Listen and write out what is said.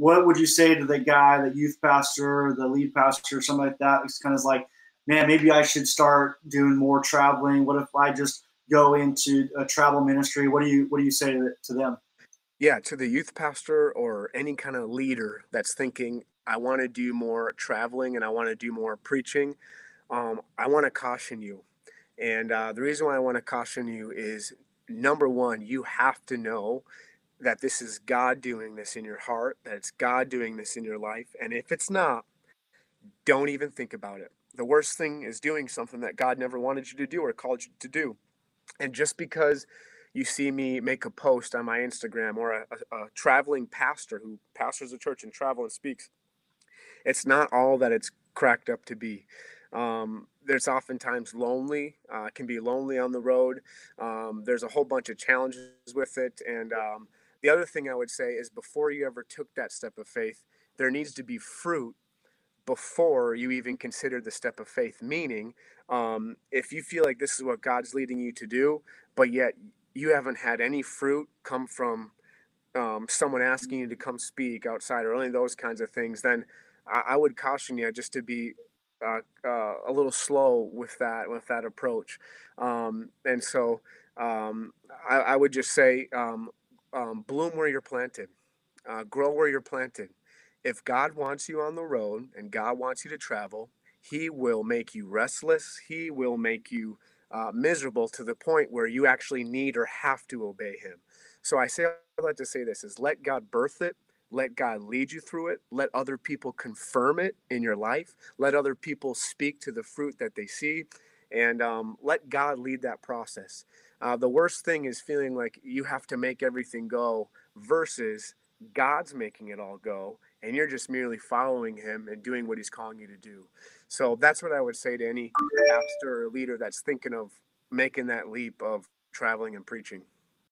what would you say to the guy, the youth pastor, the lead pastor, something like that? It's kind of like, man, maybe I should start doing more traveling. What if I just go into a travel ministry? What do you say to them? Yeah, to the youth pastor or any kind of leader that's thinking, I want to do more traveling and I want to do more preaching, I want to caution you. And the reason why I want to caution you is, number one, you have to know that this is God doing this in your heart, that it's God doing this in your life. And if it's not, don't even think about it. The worst thing is doing something that God never wanted you to do or called you to do. And just because you see me make a post on my Instagram or a traveling pastor who pastors a church and travels and speaks, it's not all that it's cracked up to be. There's oftentimes lonely, can be lonely on the road. There's a whole bunch of challenges with it. And the other thing I would say is, before you ever took that step of faith, there needs to be fruit before you even consider the step of faith. Meaning, if you feel like this is what God's leading you to do, but yet you haven't had any fruit come from someone asking you to come speak outside or any of those kinds of things, then I would caution you just to be a little slow with that approach. And so I would just say, bloom where you're planted, grow where you're planted. If God wants you on the road and God wants you to travel, he will make you restless. He will make you miserable to the point where you actually need or have to obey him. So I like to say this is, let God birth it. Let God lead you through it. Let other people confirm it in your life. Let other people speak to the fruit that they see, and let God lead that process. The worst thing is feeling like you have to make everything go versus God's making it all go, and you're just merely following him and doing what he's calling you to do. So that's what I would say to any pastor or leader that's thinking of making that leap of traveling and preaching.